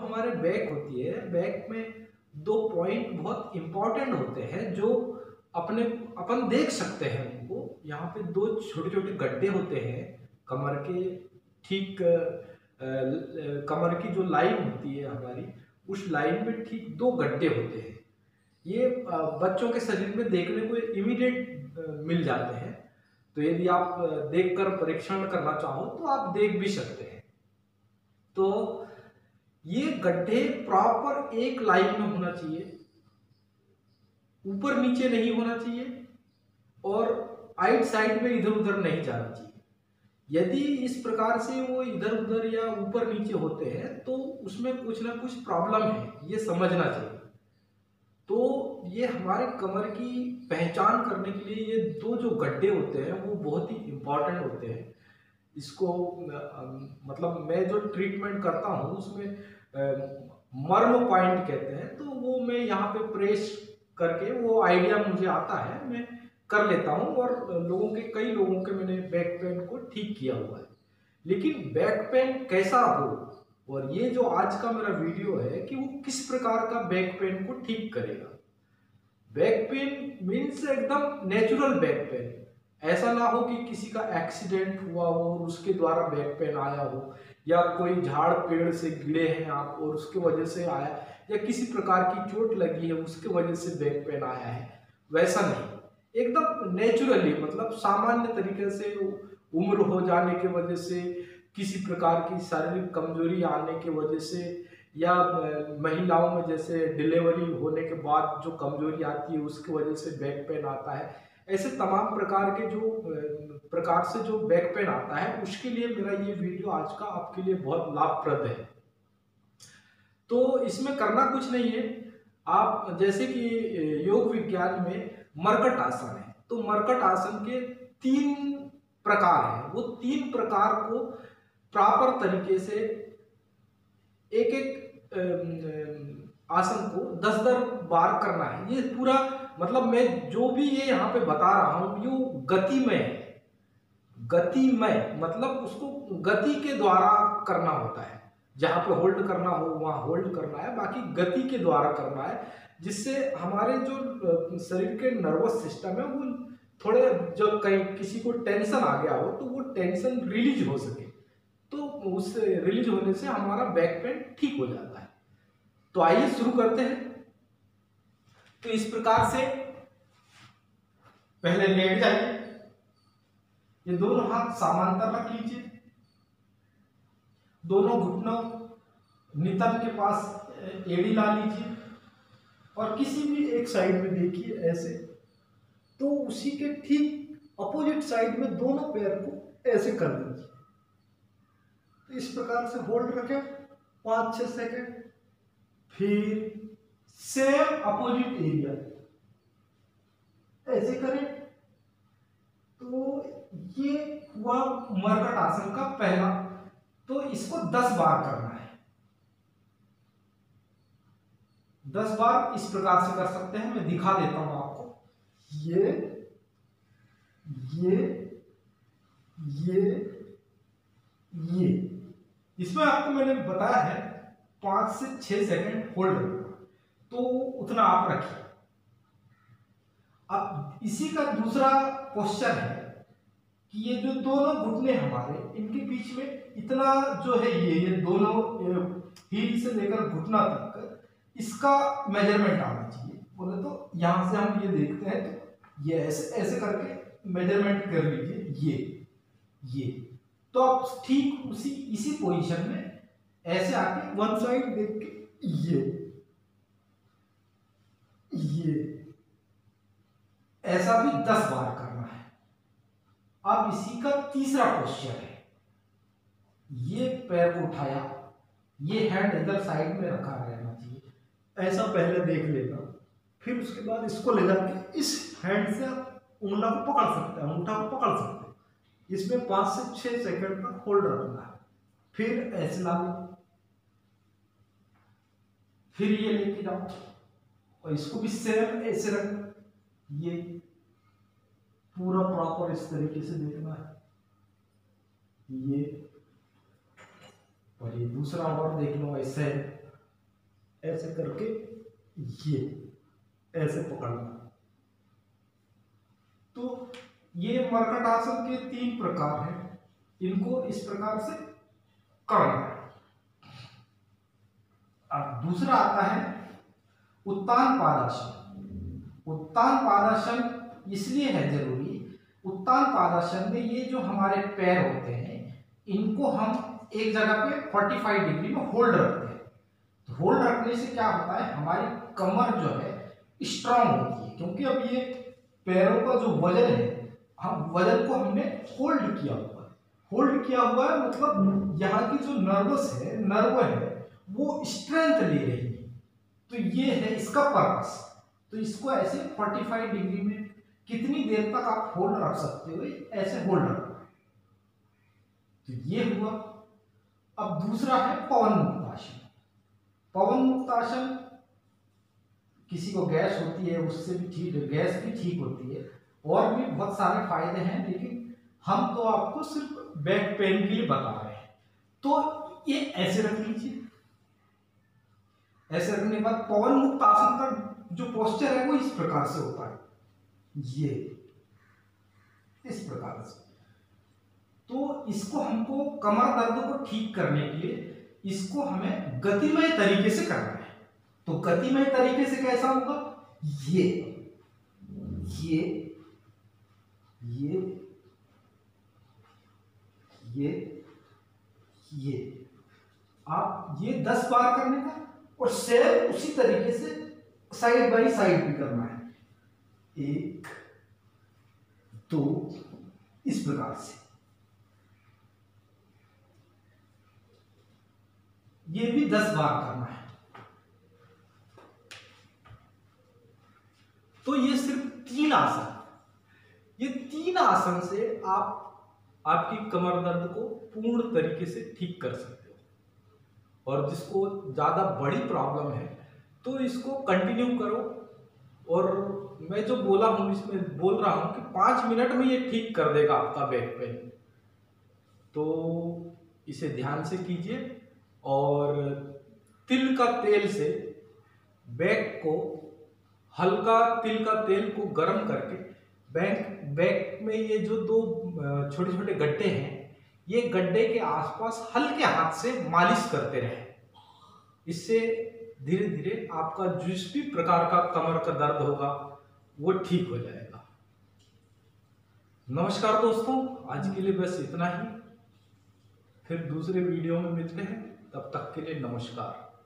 हमारे बैक होती है, बैक में दो पॉइंट बहुत इम्पॉर्टेंट होते हैं जो अपन देख सकते हैं उनको। यहाँ पे दो छोटे छोटे गड्ढे होते हैं कमर के, ठीक कमर की जो लाइन होती है हमारी, उस लाइन पे ठीक दो गड्ढे होते हैं। ये बच्चों के शरीर में देखने को इमीडिएट मिल जाते हैं, तो यदि आप देखकर परीक्षण करना चाहो तो आप देख भी सकते हैं। तो ये गड्ढे प्रॉपर एक लाइन में होना चाहिए, ऊपर नीचे नहीं होना चाहिए और आइट साइड में इधर उधर नहीं जाना चाहिए। यदि इस प्रकार से वो इधर उधर या ऊपर नीचे होते हैं तो उसमें कुछ ना कुछ प्रॉब्लम है, ये समझना चाहिए। तो ये हमारे कमर की पहचान करने के लिए ये दो जो गड्ढे होते हैं वो बहुत ही इम्पॉर्टेंट होते हैं। इसको मतलब मैं जो ट्रीटमेंट करता हूँ उसमें मर्म पॉइंट कहते हैं, तो वो मैं यहाँ पे प्रेस करके वो आइडिया मुझे आता है, मैं कर लेता हूँ और कई लोगों के मैंने बैक पेन को ठीक किया हुआ है। लेकिन बैक पेन कैसा हो और ये जो आज का मेरा वीडियो है कि वो किस प्रकार का बैक पेन को ठीक करेगा। बैक पेन मीन्स एकदम नेचुरल बैक पेन, ऐसा ना हो कि किसी का एक्सीडेंट हुआ हो और उसके द्वारा बैक पेन आया हो, या कोई झाड़ पेड़ से गिरे हैं आप और उसके वजह से आया, या किसी प्रकार की चोट लगी है उसके वजह से बैक पेन आया है, वैसा नहीं। एकदम नेचुरली मतलब सामान्य तरीके से, उम्र हो जाने के वजह से, किसी प्रकार की शारीरिक कमजोरी आने के वजह से, या महिलाओं में जैसे डिलीवरी होने के बाद जो कमजोरी आती है उसकी वजह से बैक पेन आता है, ऐसे तमाम प्रकार से जो बैक पेन आता है उसके लिए मेरा ये वीडियो आज का आपके लिए बहुत लाभप्रद है। तो इसमें करना कुछ नहीं है, आप जैसे कि योग विज्ञान में मर्कट आसन है, तो मर्कट आसन के तीन प्रकार हैं, वो तीन प्रकार को प्रॉपर तरीके से एक एक आसन को 10-10 बार करना है। ये पूरा मतलब मैं जो भी ये यहाँ पे बता रहा हूँ ये गतिमय मतलब उसको गति के द्वारा करना होता है, जहाँ पे होल्ड करना हो वहाँ होल्ड करना है, बाकी गति के द्वारा करना है, जिससे हमारे जो शरीर के नर्वस सिस्टम है वो थोड़े, जब कहीं किसी को टेंशन आ गया हो तो वो टेंशन रिलीज हो सके, तो उससे रिलीज होने से हमारा बैक पेन ठीक हो जाता है। तो आइए शुरू करते हैं। तो इस प्रकार से पहले लेट जाइए, ये दोनों हाथ समांतर रख लीजिए, दोनों घुटनों नितंब के पास एड़ी ला लीजिए और किसी भी एक साइड में देखिए ऐसे, तो उसी के ठीक अपोजिट साइड में दोनों पैर को ऐसे कर दीजिए। तो इस प्रकार से होल्ड रखें 5-6 सेकेंड, फिर सेम अपोजिट एरिया ऐसे करें। तो ये हुआ मर्कट आसन का पहला, तो इसको 10 बार करना है। 10 बार इस प्रकार से कर सकते हैं, मैं दिखा देता हूं आपको। ये इसमें आपको मैंने बताया है 5 से 6 सेकंड होल्ड रखना, तो उतना आप रखिए। अब इसी का दूसरा पोस्चर है कि ये जो दोनों घुटने हमारे, इनके बीच में इतना जो है ये दोनों हील से लेकर घुटना तक इसका मेजरमेंट आना चाहिए। बोले तो यहाँ से हम ये देखते हैं, तो ये ऐसे ऐसे करके मेजरमेंट कर लीजिए, ये तो आप ठीक इसी पोजीशन में ऐसे आके वन साइड देख के ये ऐसा भी 10 बार कर। अब इसी का तीसरा पोस्चर है, ये पैर को उठाया, ये हैंड इधर साइड में रखा रहना चाहिए, ऐसा पहले देख लेना, फिर उसके बाद इसको ले जाके इस हैंड से आप उंगला को पकड़ सकते हैं, अंगूठा को पकड़ सकते हैं। इसमें 5 से 6 सेकंड तक होल्ड रखना है, फिर ऐसे ला लो, फिर ये लेके जाओ और इसको भी सेम ऐसे रख, ये पूरा प्रॉपर इस तरीके से देखना है। ये और ये दूसरा और देख लो ऐसे है, ऐसे करके ये ऐसे पकड़ना। तो ये मर्कटासन के तीन प्रकार हैं, इनको इस प्रकार से करना है। अब दूसरा आता है उत्तान पादासन। उत्तान पादासन इसलिए है जरूरी, उत्तान पादासन में ये जो हमारे पैर होते हैं इनको हम एक जगह पे 45 डिग्री में होल्ड रखते हैं। तो होल्ड रखने से क्या होता है, हमारी कमर जो है स्ट्रांग होती है, क्योंकि अब ये पैरों का जो वजन है, हम वजन को हमने होल्ड किया हुआ है। होल्ड किया हुआ है मतलब यहाँ की जो नर्व है वो स्ट्रेंथ ले रही है। तो ये है इसका पर्पस। तो इसको ऐसे 45 डिग्री में कितनी देर तक आप होल्ड रख सकते हो, ऐसे होल्ड रखो। तो ये हुआ। अब दूसरा है पवन मुक्तासन। पवन मुक्तासन किसी को गैस होती है, उससे भी ठीक, गैस भी ठीक होती है, और भी बहुत सारे फायदे हैं, लेकिन हम तो आपको सिर्फ बैक पेन के लिए बता रहे हैं। तो ये ऐसे रख लीजिए, ऐसे रखने के बाद पवन मुक्त आसन का जो पोस्चर है वो इस प्रकार से होता है, ये इस प्रकार से। तो इसको हमको कमर दर्द को ठीक करने के लिए इसको हमें गतिमय तरीके से करना है। तो गतिमय तरीके से कैसा होगा, ये ये ये आप ये 10 बार करने का, और सेम उसी तरीके से साइड बाई साइड भी करना है, 1 2 इस प्रकार से। ये भी 10 बार करना है। तो ये सिर्फ 3 आसन, ये 3 आसन से आप आपकी कमर दर्द को पूर्ण तरीके से ठीक कर सकते हैं। और जिसको ज़्यादा बड़ी प्रॉब्लम है तो इसको कंटिन्यू करो, और मैं जो बोला हूँ इसमें बोल रहा हूँ कि 5 मिनट में ये ठीक कर देगा आपका बैक पेन। तो इसे ध्यान से कीजिए, और तिल का तेल से बैक को, हल्का तिल का तेल को गर्म करके बैक में ये जो 2 छोटे छोटे गड्ढे हैं, ये गड्ढे के आसपास हल्के हाथ से मालिश करते रहें। इससे धीरे धीरे आपका जिस भी प्रकार का कमर का दर्द होगा वो ठीक हो जाएगा। नमस्कार दोस्तों, आज के लिए बस इतना ही, फिर दूसरे वीडियो में मिलते हैं, तब तक के लिए नमस्कार।